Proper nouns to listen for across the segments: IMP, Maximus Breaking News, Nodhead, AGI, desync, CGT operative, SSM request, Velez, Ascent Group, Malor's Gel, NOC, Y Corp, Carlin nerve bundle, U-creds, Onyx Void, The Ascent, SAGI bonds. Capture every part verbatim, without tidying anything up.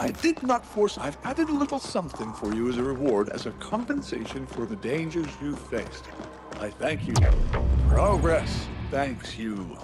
I did not force. I've added a little something for you as a reward, as a compensation for the dangers you've faced. I thank you. Progress thanks you.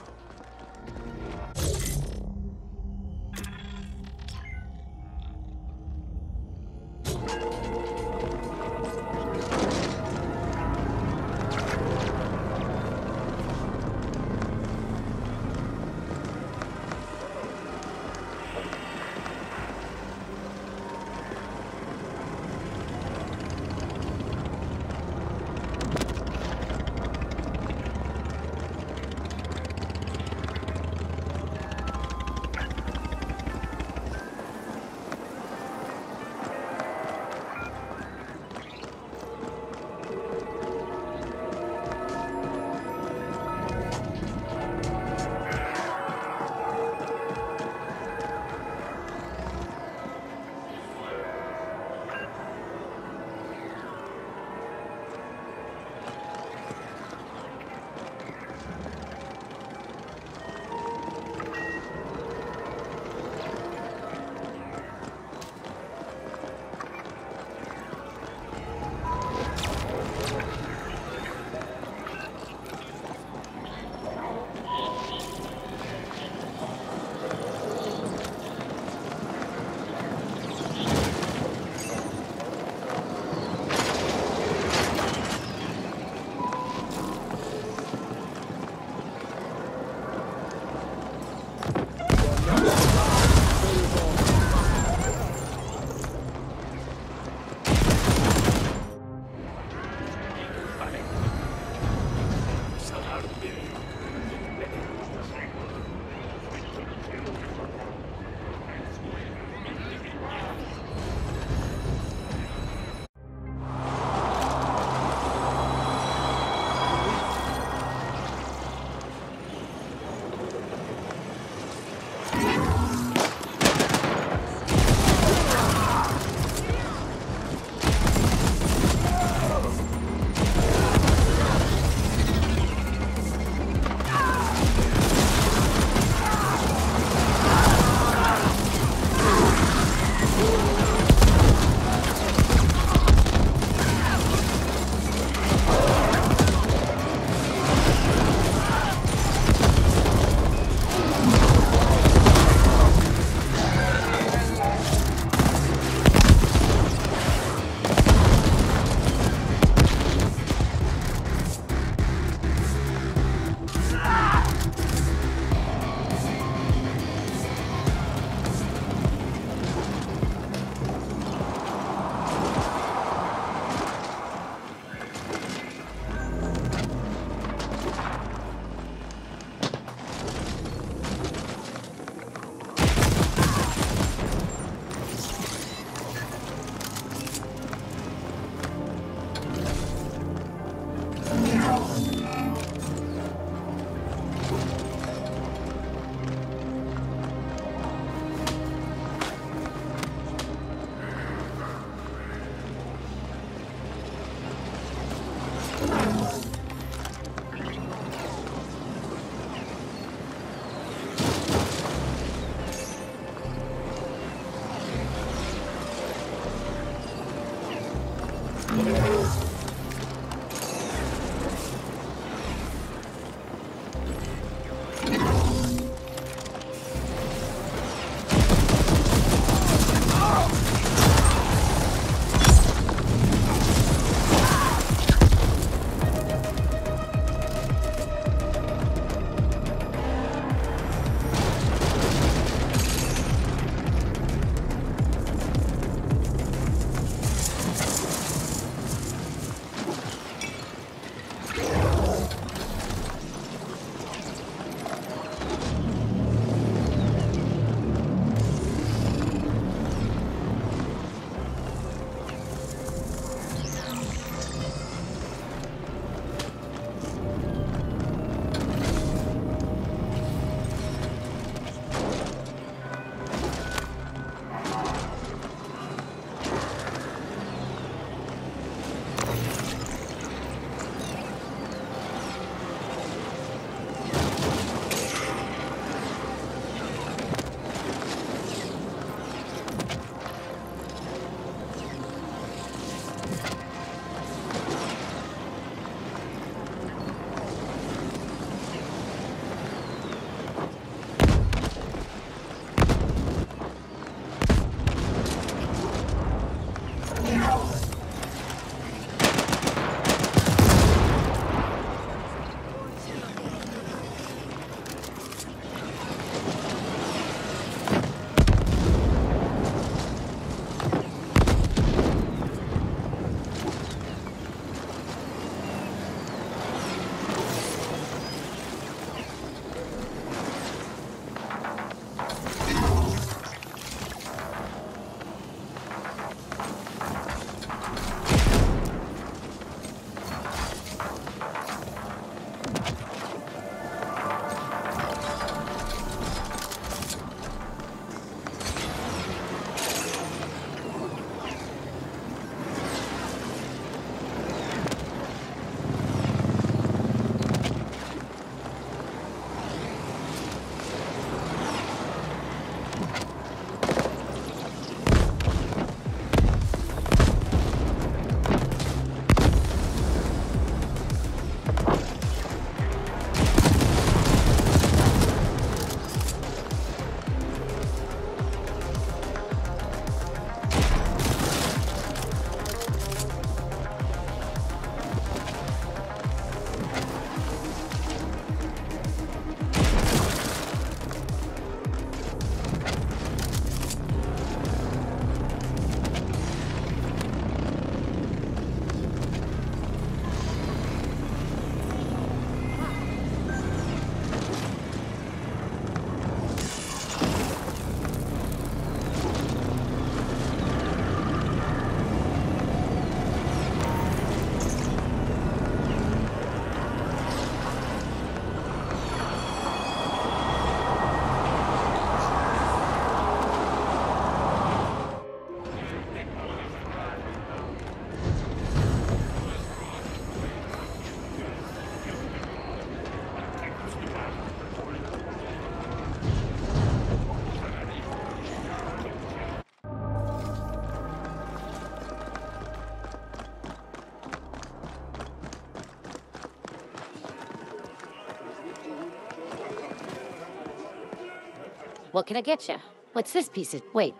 What can I get you? What's this piece of... Wait.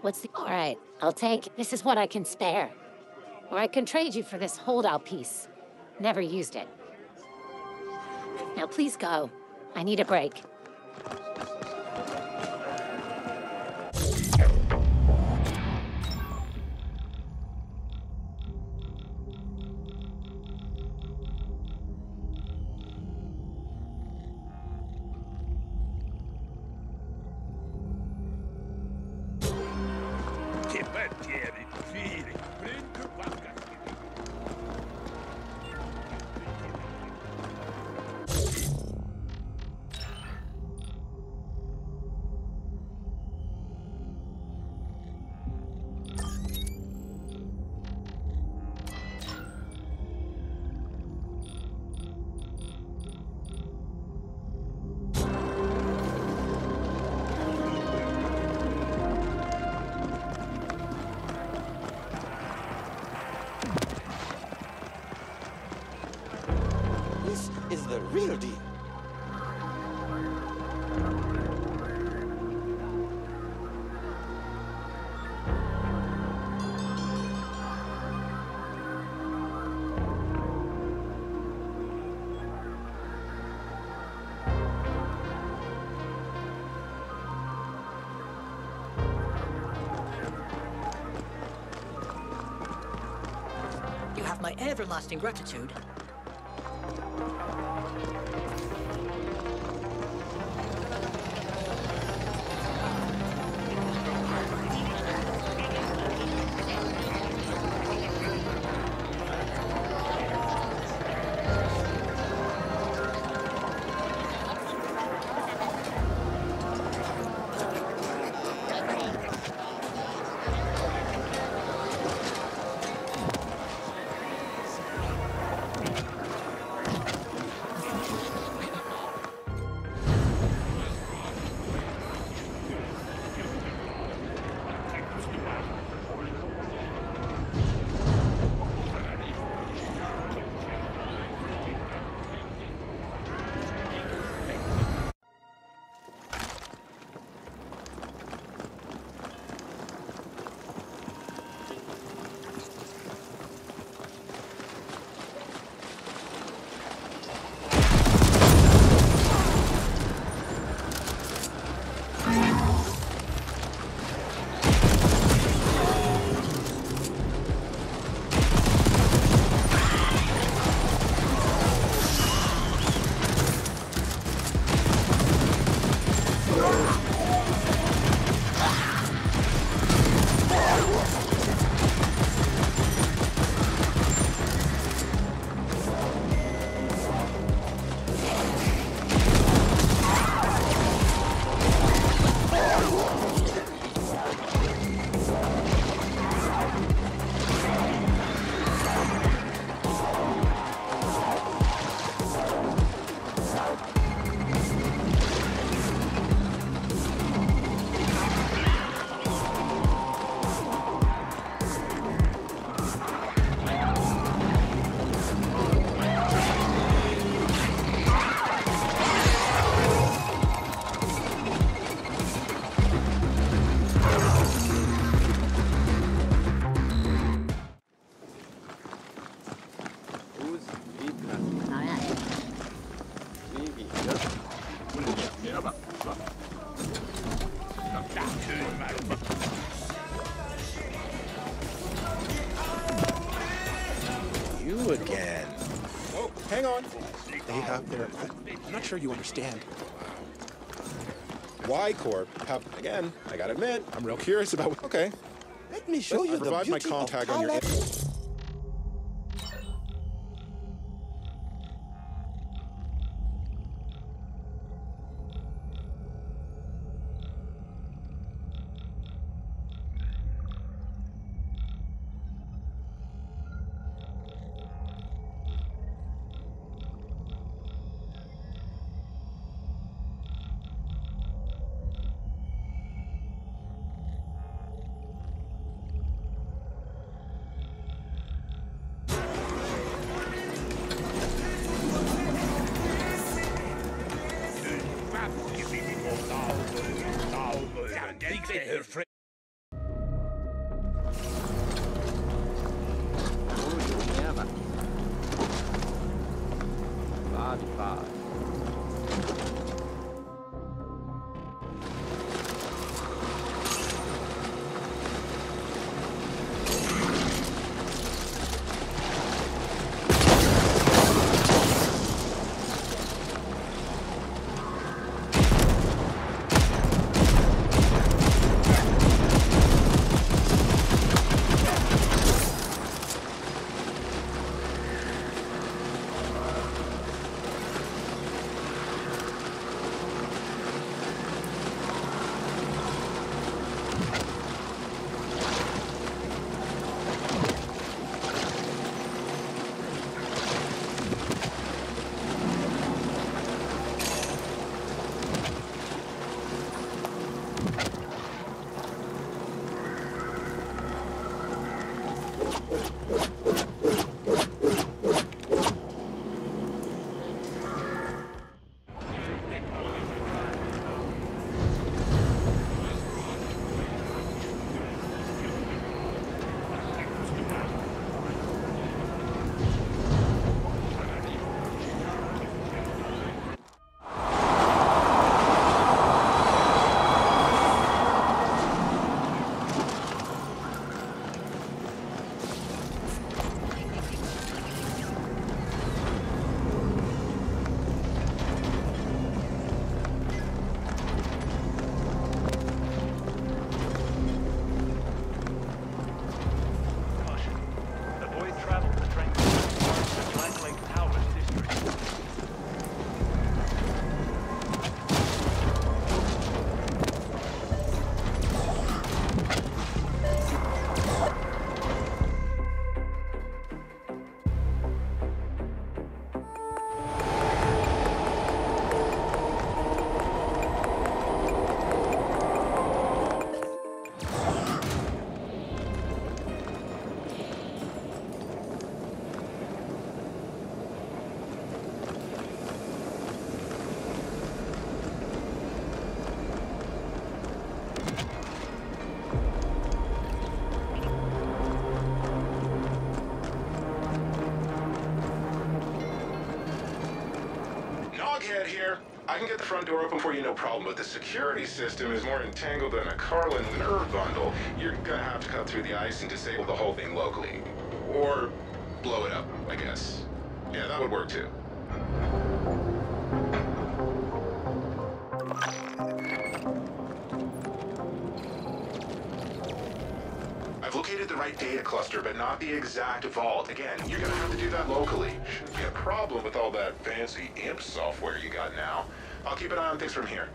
What's the... All right, I'll take... This is what I can spare. Or I can trade you for this holdout piece. Never used it. Now please go. I need a break. Real deal. You have my everlasting gratitude. Sure you understand. Y Corp have, again, I gotta admit, I'm real curious about what, okay. Let me show Let's, you I the provide beauty my contact of on your fit her friend. Here. I can get the front door open for you, no problem, but the security system is more entangled than a Carlin nerve bundle. You're gonna have to cut through the ice and disable the whole thing locally. Or blow it up, I guess. Yeah, that would work too. I've located the right data cluster, but not the exact vault. Again, you're gonna have to do that locally. Shouldn't be a problem with all that fancy I M P software you got now. I'll keep an eye on things from here.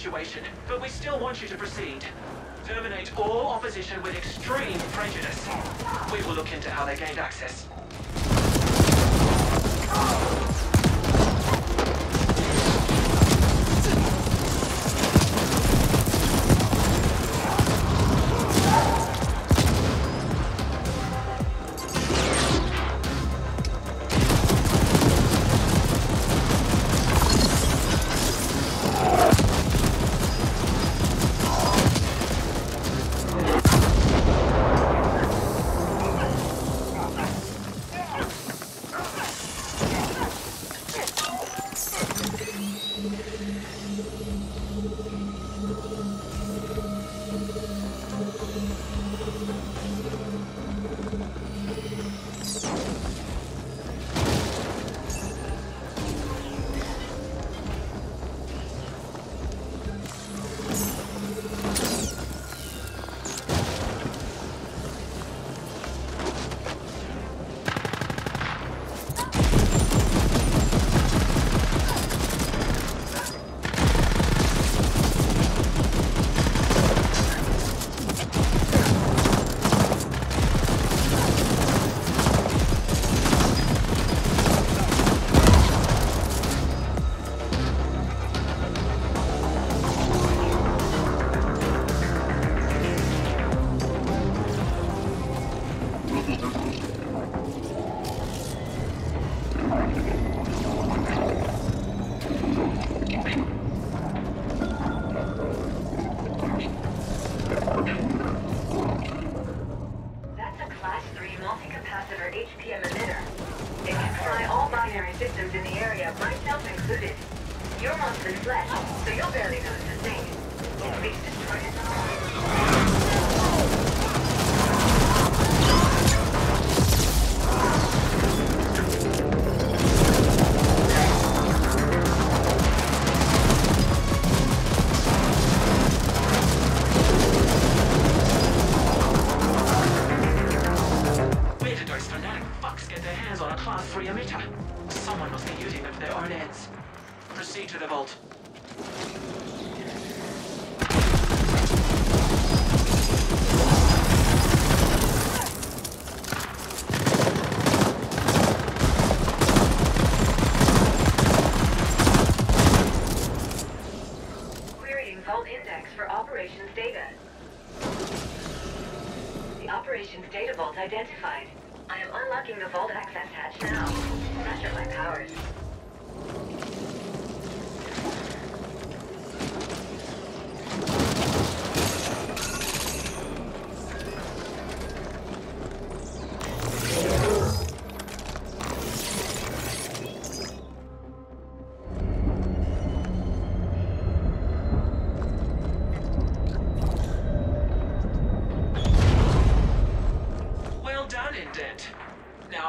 situation, but we still want you to proceed. Terminate all opposition with extreme prejudice. We will look into how they gained access.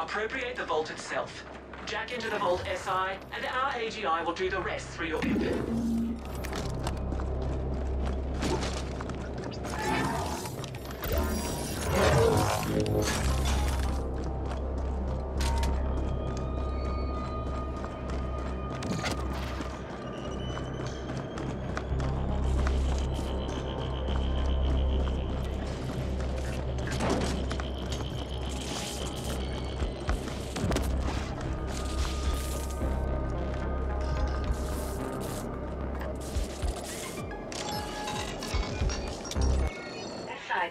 Appropriate the vault itself. Jack into the vault S I, and our A G I will do the rest through your pip.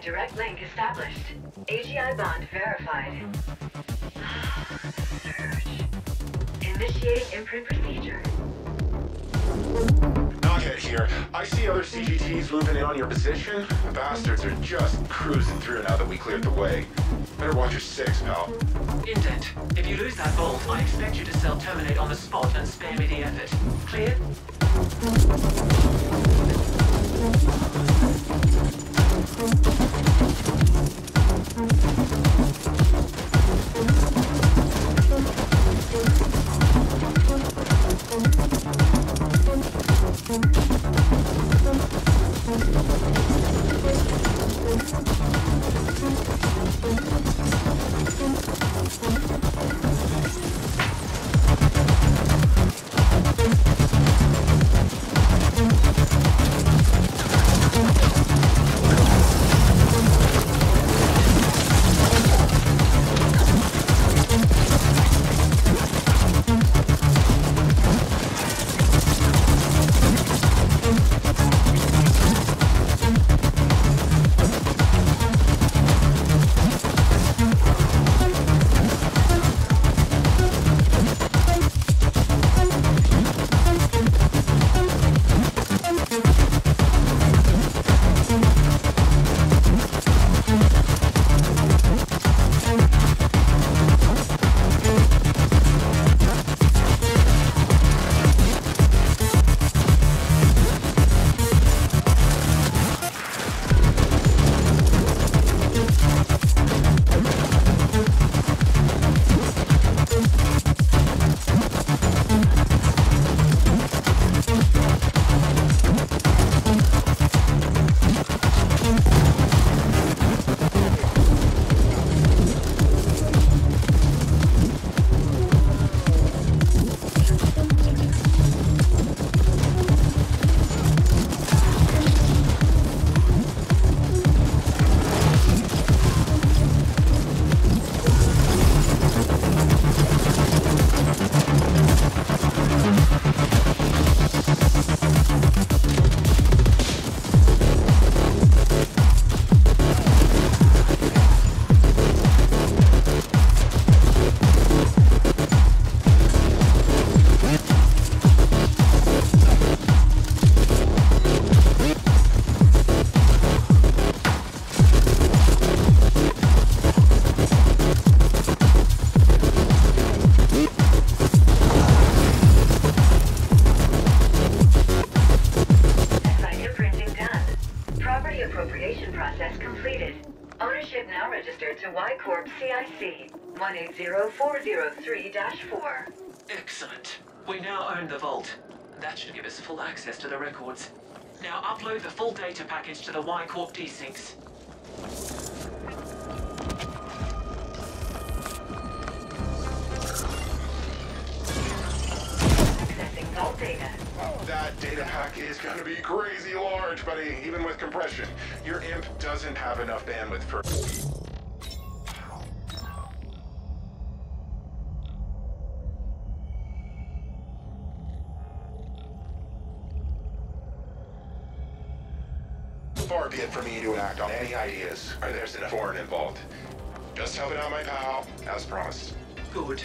Direct link established. A G I bond verified. Search. Initiating imprint procedure. Nodhead here. I see other C G Ts moving in on your position. The bastards are just cruising through now that we cleared the way. Better watch your six, pal. Indent. If you lose that bolt, I expect you to self-terminate on the spot and spare me the effort. Clear? Ownership now registered to Y Corp C I C one eight zero four zero three dash four. Excellent. We now own the vault. That should give us full access to the records. Now upload the full data package to the Y Corp desyncs. Accessing vault data. That data pack is going to be crazy large, buddy, even with compression. Your imp doesn't have enough bandwidth for... Far be it for me to act on any ideas, or there's enough foreign involved. Just helping out my pal, as promised. Good.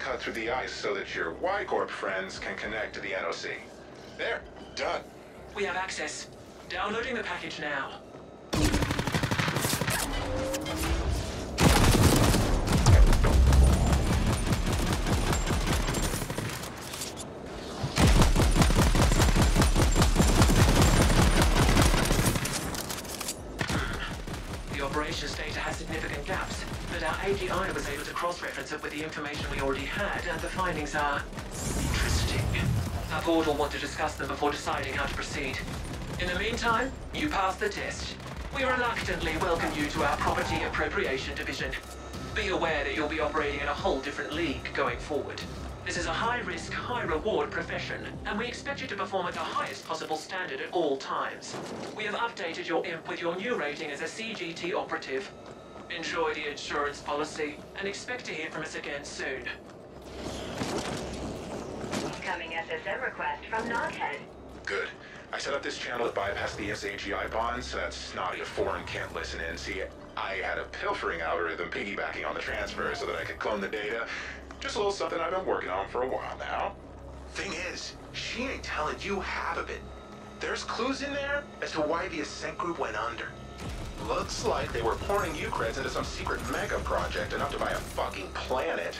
Cut through the ice so that your Y Corp friends can connect to the N O C. There, done. We have access. Downloading the package now. The operations data has significant gaps, but our A G I was able to cross-reference it with the information we already had, and the findings are... interesting. Our board will want to discuss them before deciding how to proceed. In the meantime, you passed the test. We reluctantly welcome you to our Property Appropriation Division. Be aware that you'll be operating in a whole different league going forward. This is a high-risk, high-reward profession, and we expect you to perform at the highest possible standard at all times. We have updated your imp with your new rating as a C G T operative. Enjoy the insurance policy, and expect to hear from us again soon. Incoming S S M request from Nodhead. Good. I set up this channel to bypass the S A G I bonds, so that snotty foreign can't listen in. See, I had a pilfering algorithm piggybacking on the transfer so that I could clone the data. Just a little something I've been working on for a while now. Thing is, she ain't telling you half of it. There's clues in there as to why the Ascent Group went under. Looks like they were pouring U-creds into some secret mega project enough to buy a fucking planet.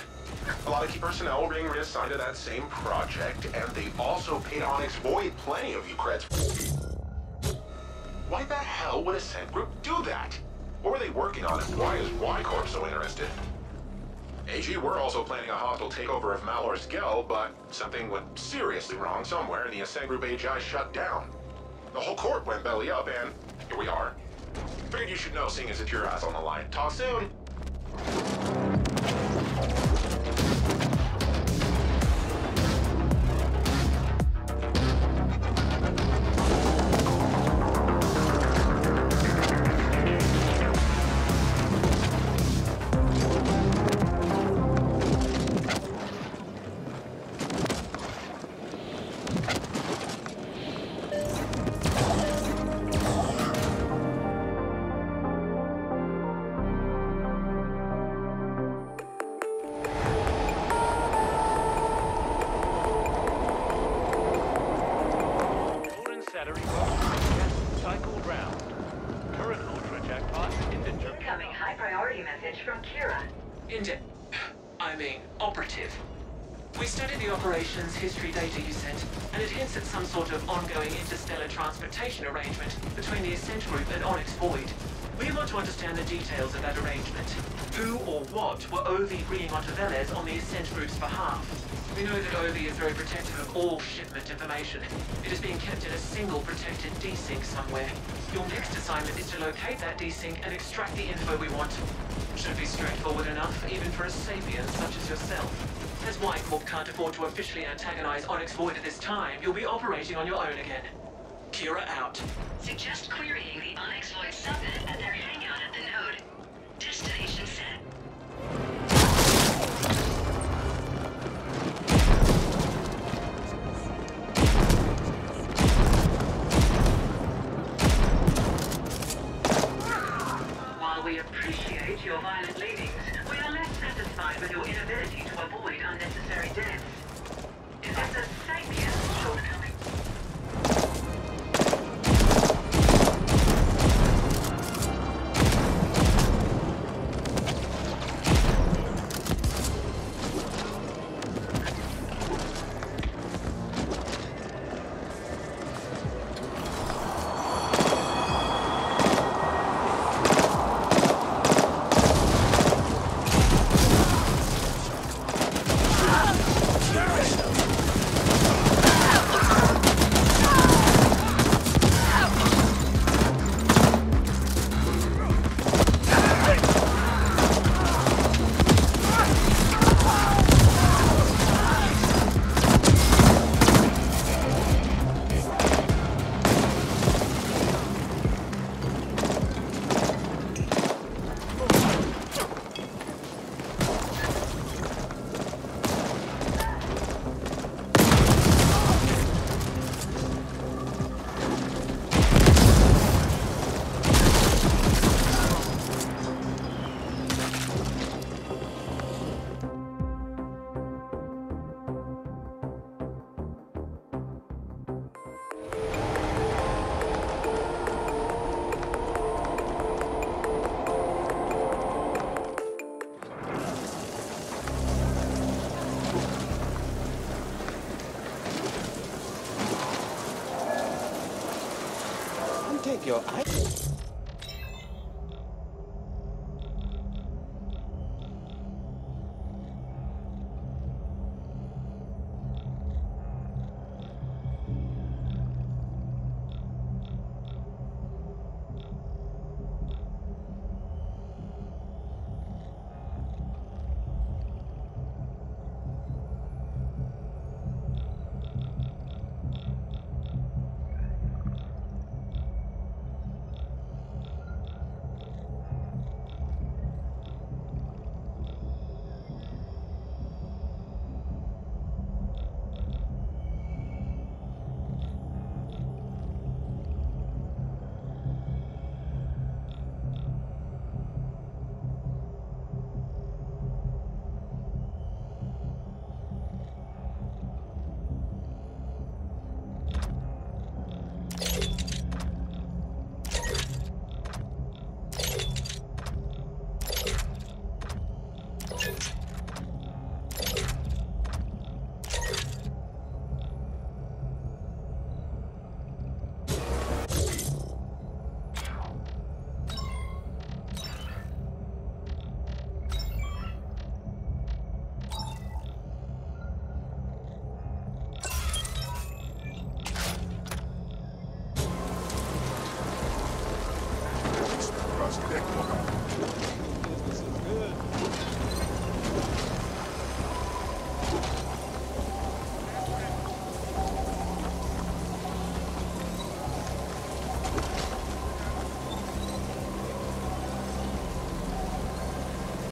A lot of key personnel were being reassigned to that same project, and they also paid Onyx Void plenty of U-creds. Why the hell would Ascent Group do that? What were they working on, and why is Y Corp so interested? A G were also planning a hostile takeover of Malor's Gel, but something went seriously wrong somewhere and the Ascent Group A G I shut down. The whole corp went belly up and here we are. Figured you should know, seeing as it's your ass on the line. Talk soon! high priority message from Kira. Indi- I mean, operative. We studied the operations history data you sent, and it hints at some sort of ongoing interstellar transportation arrangement between the Ascent Group and Onyx Void. We want to understand the details of that arrangement. Who or what were O V bringing onto Velez on the Ascent Group's behalf? We know that O V is very protective of all shipment information. It is being kept in a single protected desync somewhere. Your next assignment is to locate that desync and extract the info we want. Should be straightforward enough, even for a sapient such as yourself. As Y Corp can't afford to officially antagonize Onyx Void at this time, you'll be operating on your own again. Kira out. Suggest querying the Onyx Void subnet at their hangout at the node. Destination set. While we appreciate your violent leavings, we are less satisfied with your inability to avoid unnecessary deaths. Is this a sapient shortcoming? Your eyes.